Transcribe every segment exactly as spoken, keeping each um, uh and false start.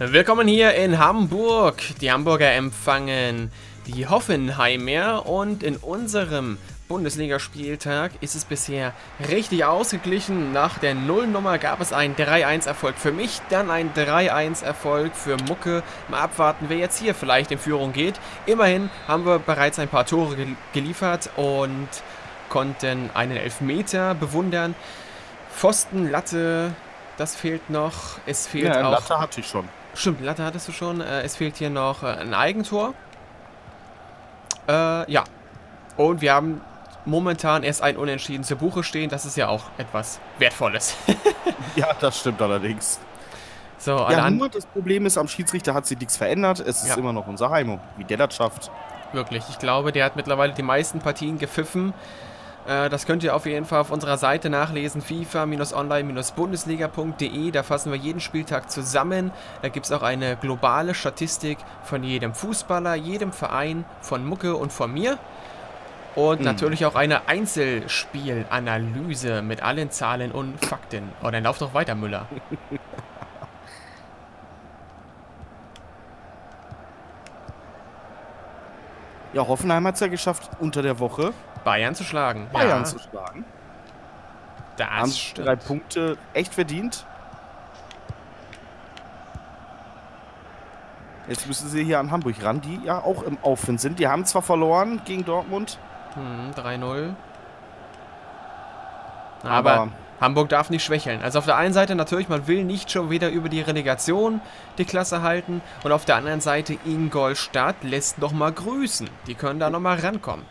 Willkommen hier in Hamburg. Die Hamburger empfangen die Hoffenheimer und in unserem Bundesliga-Spieltag ist es bisher richtig ausgeglichen. Nach der Nullnummer gab es einen drei eins Erfolg für mich, dann einen drei eins Erfolg für Mukke. Mal abwarten, wer jetzt hier vielleicht in Führung geht. Immerhin haben wir bereits ein paar Tore gel- geliefert und konnten einen Elfmeter bewundern. Pfosten, Latte, das fehlt noch. Es fehlt ja, auch... Latte hatte ich schon. Stimmt, Latte hattest du schon. Es fehlt hier noch ein Eigentor. Äh, ja. Und wir haben momentan erst ein Unentschieden zu Buche stehen. Das ist ja auch etwas Wertvolles. Ja, das stimmt allerdings. So, ja, nur das Problem ist, am Schiedsrichter hat sich nichts verändert. Es ja. ist immer noch unser Heimo, wie der das schafft. Wirklich, ich glaube, der hat mittlerweile die meisten Partien gepfiffen. Das könnt ihr auf jeden Fall auf unserer Seite nachlesen, FIFA online Bundesliga punkt de. Da fassen wir jeden Spieltag zusammen. Da gibt es auch eine globale Statistik von jedem Fußballer, jedem Verein, von Mukke und von mir. Und mhm. natürlich auch eine Einzelspielanalyse mit allen Zahlen und Fakten. Oh, dann lauf doch weiter, Müller. Ja, Hoffenheim hat es ja geschafft, unter der Woche Bayern zu schlagen. Bayern ja. zu schlagen. Das haben stimmt. drei Punkte echt verdient. Jetzt müssen sie hier an Hamburg ran, die ja auch im Aufwind sind. Die haben zwar verloren gegen Dortmund. Hm, drei null. Aber, Aber Hamburg darf nicht schwächeln. Also auf der einen Seite natürlich, man will nicht schon wieder über die Relegation die Klasse halten. Und auf der anderen Seite, Ingolstadt lässt nochmal grüßen. Die können da nochmal rankommen.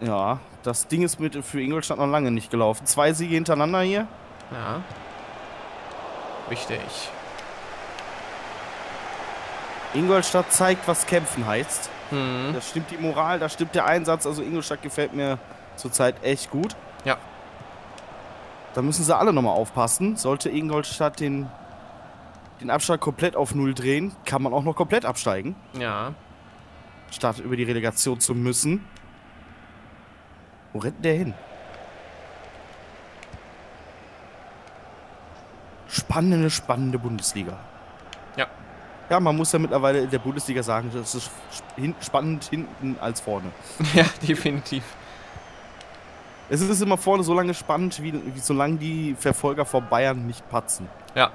Ja, das Ding ist mit für Ingolstadt noch lange nicht gelaufen. Zwei Siege hintereinander hier. Ja. Wichtig. Ingolstadt zeigt, was kämpfen heißt. Mhm. Da stimmt die Moral, da stimmt der Einsatz. Also Ingolstadt gefällt mir zurzeit echt gut. Ja. Da müssen sie alle nochmal aufpassen. Sollte Ingolstadt den, den Abstand komplett auf Null drehen, kann man auch noch komplett absteigen. Ja. Statt über die Relegation zu müssen. Wo rennt der hin? Spannende, spannende Bundesliga. Ja. Ja, man muss ja mittlerweile in der Bundesliga sagen, das ist spannend hinten als vorne. Ja, definitiv. Es ist immer vorne so lange spannend, wie, wie solange die Verfolger vor Bayern nicht patzen. Ja.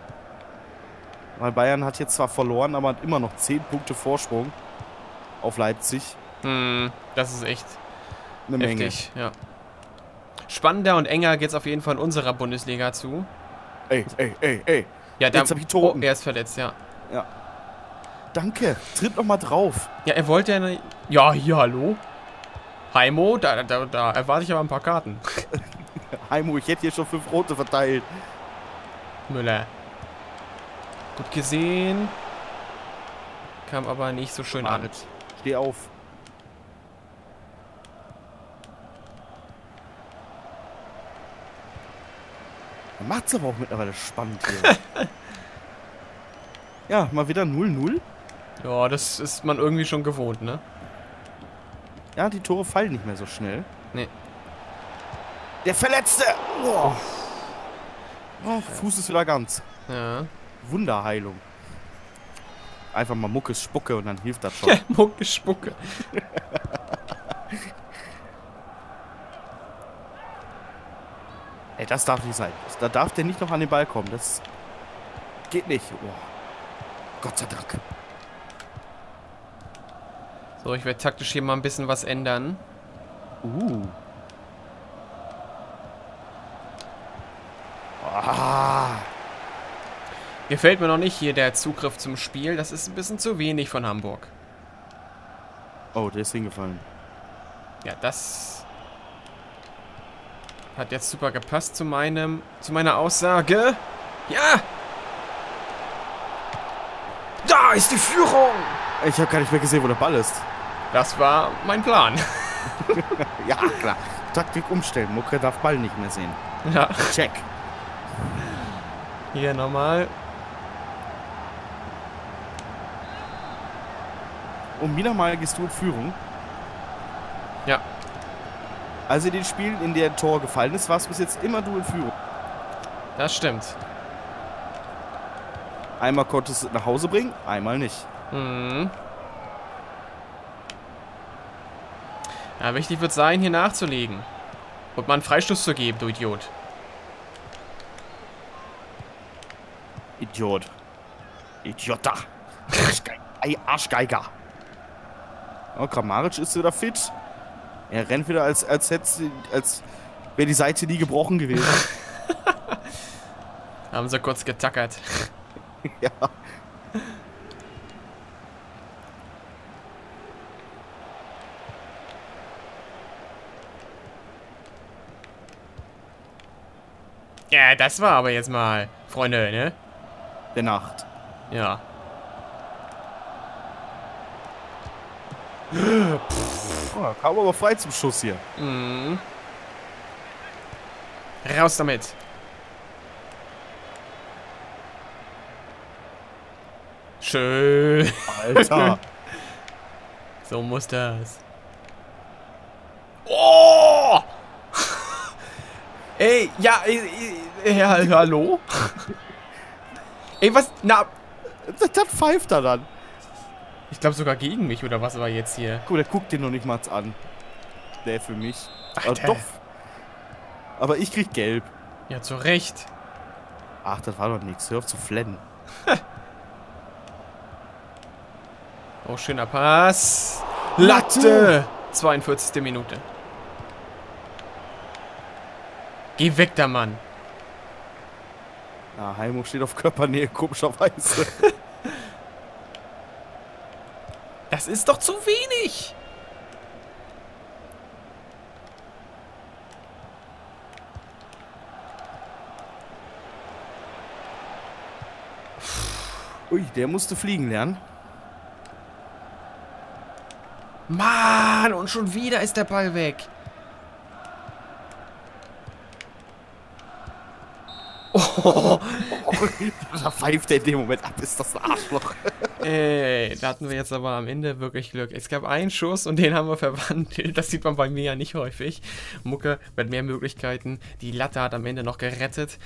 Weil Bayern hat jetzt zwar verloren, aber hat immer noch zehn Punkte Vorsprung auf Leipzig. Mm, das ist echt... eine heftig, Menge. Ja. Spannender und enger geht es auf jeden Fall in unserer Bundesliga zu. Ey, ey, ey, ey. Ja, der, jetzt hab ich Toten. Oh, er ist verletzt, ja. Ja. Danke, tritt nochmal drauf. Ja, er wollte ja... Ne ja, hier, hallo. Heimo, da, da, da erwarte ich aber ein paar Karten. Heimo, ich hätte hier schon fünf Rote verteilt. Müller. Gut gesehen. Kam aber nicht so schön Mann. An. Steh auf. Macht's aber auch mittlerweile spannend hier. Ja, mal wieder null null. Ja, das ist man irgendwie schon gewohnt, ne? Ja, die Tore fallen nicht mehr so schnell. Nee. Der Verletzte! Oh. Oh, Fuß ist wieder ganz. Ja. Wunderheilung. Einfach mal Muckes Spucke und dann hilft das schon. Ja, Muckes Spucke. Ey, das darf nicht sein. Da darf der nicht noch an den Ball kommen. Das geht nicht. Oh. Gott sei Dank. So, ich werde taktisch hier mal ein bisschen was ändern. Uh. Ah. Gefällt mir noch nicht hier der Zugriff zum Spiel. Das ist ein bisschen zu wenig von Hamburg. Oh, der ist hingefallen. Ja, das... hat jetzt super gepasst zu meinem, zu meiner Aussage. Ja! Da ist die Führung! Ich habe gar nicht mehr gesehen, wo der Ball ist. Das war mein Plan. Ja, klar. Taktik umstellen. Mukke darf Ball nicht mehr sehen. Ja. Check. Hier nochmal. Und wieder mal gehst du in Führung. Ja. Also in den Spielen, in der ein Tor gefallen ist, warst du bis jetzt immer du in Führung. Das stimmt. Einmal konntest du es nach Hause bringen, einmal nicht. Mhm. Ja, wichtig wird sein, hier nachzulegen. Und mal einen Freistoß zu geben, du Idiot. Idiot. Idiota. Arschgeiger. Oh, Kramaric ist wieder fit. Er rennt wieder, als, als, hätte, als wäre die Seite nie gebrochen gewesen. Haben sie kurz getackert. Ja. Ja, das war aber jetzt mal, Freunde, ne? Der Nacht. Ja. Pff, oh, kam aber frei zum Schuss hier. Mhm. Raus damit. Schön. Alter. So muss das. Oh! Ey, ja, ey, ey, ja, hallo? Ey, was? Na, das pfeift er dann. Ich glaube sogar gegen mich, oder was war jetzt hier? Guck, der guckt den noch nicht mal an. Der für mich. Ach, also, doch. Aber ich krieg gelb. Ja, zu Recht. Ach, das war doch nichts. Hör auf zu flennen. Oh, schöner Pass. Latte! zweiundvierzigste Minute. Geh weg, der Mann. Ah, Heimo steht auf Körpernähe, komischerweise. Das ist doch zu wenig. Ui, der musste fliegen lernen. Mann, und schon wieder ist der Ball weg. Oh, da pfeift er in dem Moment ab, ist das ein Arschloch. Ey, da hatten wir jetzt aber am Ende wirklich Glück. Es gab einen Schuss und den haben wir verwandelt. Das sieht man bei mir ja nicht häufig. Mucke mit mehr Möglichkeiten. Die Latte hat am Ende noch gerettet.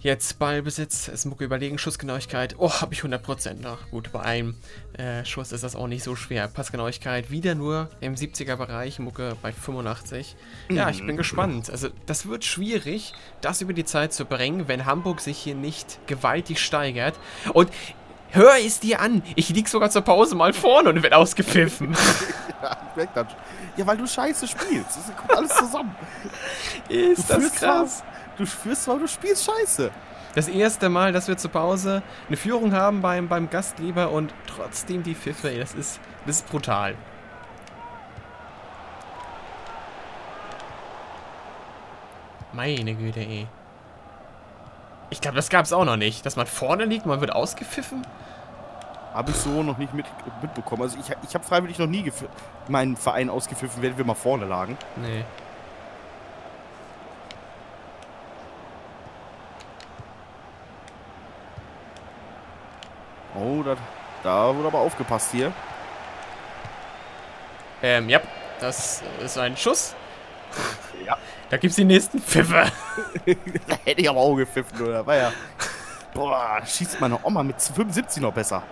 Jetzt Ballbesitz, ist Mucke überlegen, Schussgenauigkeit. Oh, habe ich hundert Prozent noch. Gut, bei einem äh, Schuss ist das auch nicht so schwer. Passgenauigkeit wieder nur im siebziger-Bereich, Mucke bei fünfundachtzig. Ja, ich bin gespannt. Also das wird schwierig, das über die Zeit zu bringen, wenn Hamburg sich hier nicht gewaltig steigert. Und hör es dir an, ich lieg sogar zur Pause mal vorne und werde ausgepfiffen. Ja, ja, weil du scheiße spielst. Das kommt alles zusammen. Ist das krass. Du spürst, weil du spielst scheiße. Das erste Mal, dass wir zur Pause eine Führung haben beim, beim Gastgeber und trotzdem die Pfiffe, ey, das ist, das ist brutal. Meine Güte, ey. Ich glaube, das gab es auch noch nicht, dass man vorne liegt, man wird ausgepfiffen. Habe ich so noch nicht mit, mitbekommen. Also ich, ich habe freiwillig noch nie meinen Verein ausgepfiffen, wenn wir mal vorne lagen. Nee. Oh, da, da wurde aber aufgepasst hier. Ähm, ja, das ist ein Schuss. Ja. Da gibt's die nächsten Pfiffe. Da hätte ich aber auch gepfiffen, oder? War ja. Boah, schießt meine Oma mit fünfundsiebzig noch besser.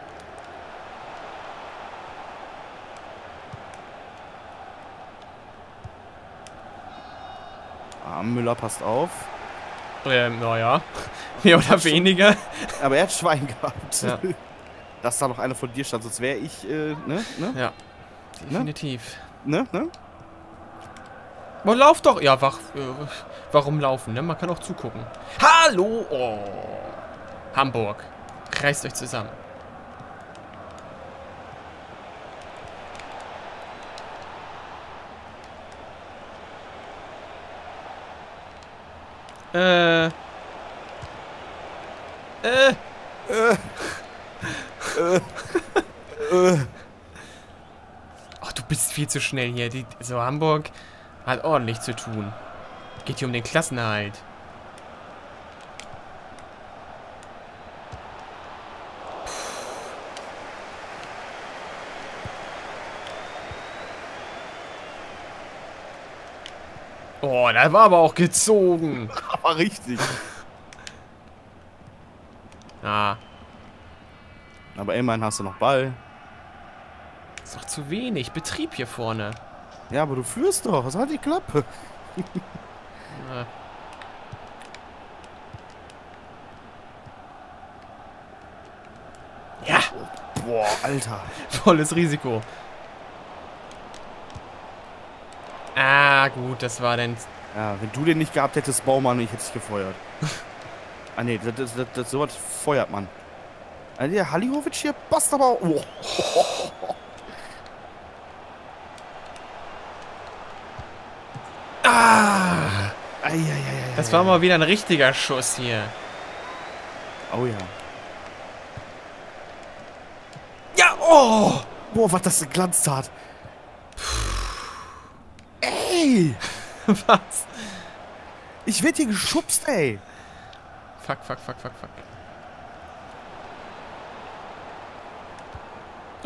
Ah, Müller passt auf. Ähm, naja. Mehr oder weniger. Aber er hat Schwein gehabt. Ja. Dass da noch einer von dir stand, sonst wäre ich, äh, ne? ne? Ja, definitiv. Ne? Ne? Man lauft doch. Ja, wach, äh, warum laufen, ne? Man kann auch zugucken. Hallo! Oh. Hamburg, reißt euch zusammen. Äh... Äh... Äh... Ach, du bist viel zu schnell hier. Die, so, Hamburg hat ordentlich zu tun. Geht hier um den Klassenerhalt. Oh, da war aber auch gezogen. Aber richtig. Ah. Aber immerhin hast du noch Ball. Das ist doch zu wenig Betrieb hier vorne. Ja, aber du führst doch. Was hat die Klappe? Na. Ja. Boah, Alter. Volles Risiko. Ah, gut, das war denn... Ja, wenn du den nicht gehabt hättest, Baumann, ich hätte dich gefeuert. Ah, nee, das, das, das, das, sowas feuert man. Also der Halihowitsch hier passt aber auch. Oh. Ah! Ai, ai, ai, ai, das war mal wieder ein richtiger Schuss hier. Oh ja. Ja, oh! Boah, was das geglanzt hat. Ey! Was? Ich werd hier geschubst, ey. Fuck, fuck, fuck, fuck, fuck.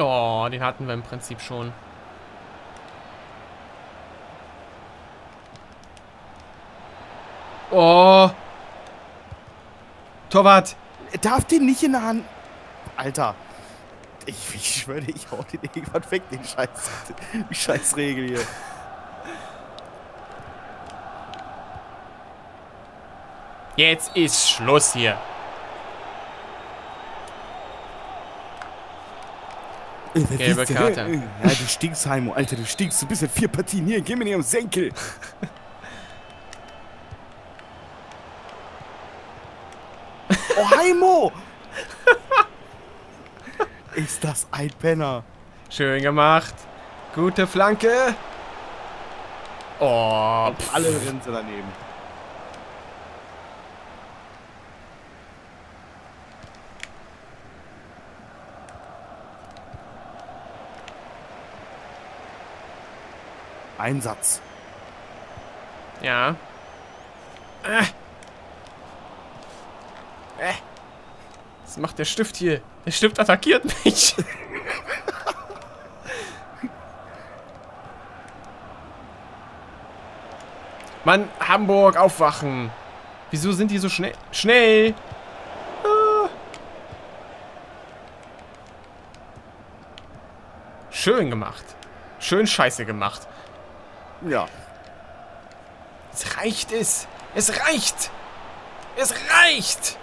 Oh, den hatten wir im Prinzip schon. Oh. Torwart. Er darf den nicht in der Hand... Alter. Ich, ich schwöre, ich hau den irgendwann weg, den Scheiß... Die Scheißregel hier. Jetzt ist Schluss hier. Gelbe Karte. Ja, du stinkst, Heimo. Alter, du stinkst. Du bist ja vier Partien hier. Geh mir nicht am Senkel. Oh, Heimo! Ist das ein Penner. Schön gemacht. Gute Flanke. Oh, pff. Alle Rinse daneben. Einsatz. Ja. Äh. Äh. Was macht der Stift hier? Der Stift attackiert mich. Mann, Hamburg, aufwachen. Wieso sind die so schnell? Schnell! Ah. Schön gemacht. Schön scheiße gemacht. Ja. Es reicht es. Es reicht. Es reicht.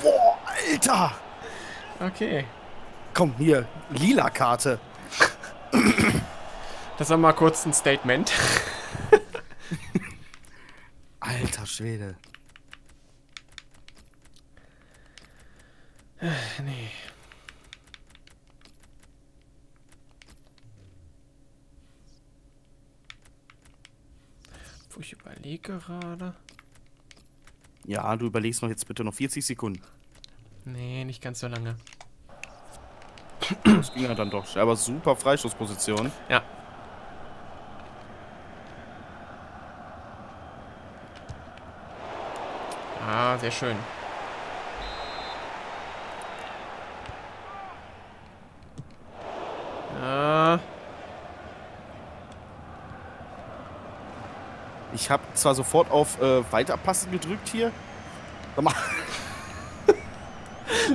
Boah, Alter. Okay. Komm, hier. Lila Karte. Das war mal kurz ein Statement. Alter Schwede. Nee. Ich überlege gerade. Ja, du überlegst noch jetzt bitte noch vierzig Sekunden. Nee, nicht ganz so lange. Das ging ja dann doch. Aber super Freistoßposition. Ja. Ah, sehr schön. Ich habe zwar sofort auf äh, Weiterpassen gedrückt hier.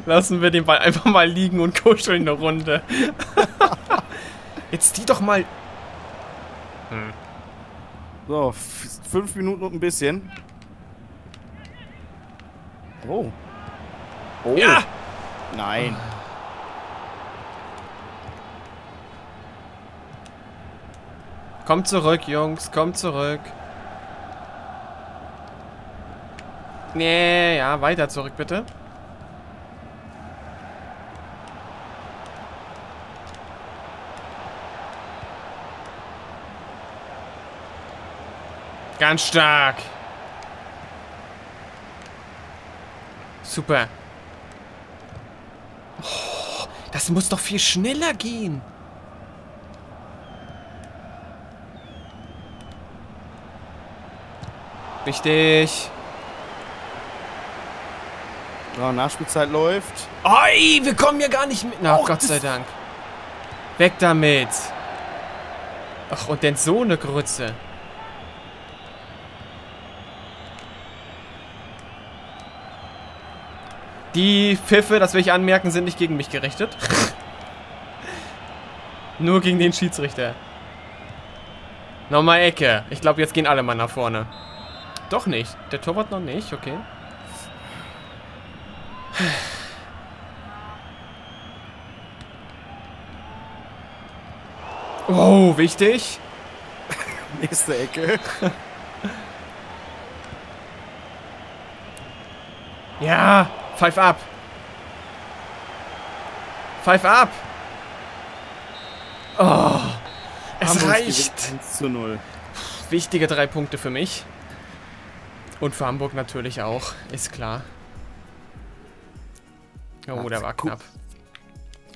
Lassen wir den Ball einfach mal liegen und kuscheln eine Runde. Jetzt die doch mal. Hm. So, fünf Minuten und ein bisschen. Oh. Oh. Ja. Nein. Kommt zurück, Jungs, kommt zurück. Nee, ja, weiter zurück, bitte. Ganz stark. Super. Oh, das muss doch viel schneller gehen. Richtig. Ja, Nachspielzeit läuft. Oi, wir kommen ja gar nicht mit. Na, oh, Gott sei Dank. Weg damit. Ach, und denn so eine Grütze. Die Pfiffe, das will ich anmerken, sind nicht gegen mich gerichtet. Nur gegen den Schiedsrichter. Nochmal Ecke. Ich glaube, jetzt gehen alle mal nach vorne. Doch nicht. Der Torwart noch nicht. Okay. Oh, wichtig. Nächste Ecke. Ja, pfeif ab. Pfeif ab. Oh, es reicht. eins zu null. Wichtige drei Punkte für mich. Und für Hamburg natürlich auch, ist klar. Oh, der war knapp.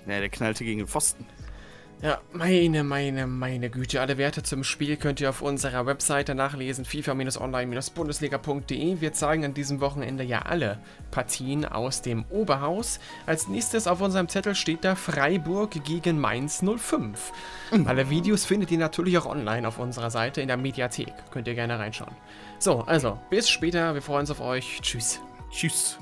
Ja, der knallte gegen den Pfosten. Ja, meine, meine, meine Güte. Alle Werte zum Spiel könnt ihr auf unserer Webseite nachlesen. FIFA Online Bundesliga Punkt de. Wir zeigen an diesem Wochenende ja alle Partien aus dem Oberhaus. Als nächstes auf unserem Zettel steht da Freiburg gegen Mainz null fünf. Alle Videos findet ihr natürlich auch online auf unserer Seite in der Mediathek. Könnt ihr gerne reinschauen. So, also, bis später. Wir freuen uns auf euch. Tschüss. Tschüss.